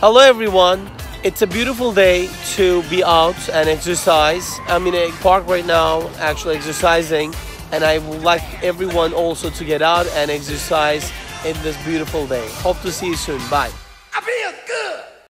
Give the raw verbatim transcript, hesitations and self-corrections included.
Hello everyone, it's a beautiful day to be out and exercise. I'm in a park right now actually exercising, and I would like everyone also to get out and exercise in this beautiful day. Hope to see you soon. Bye.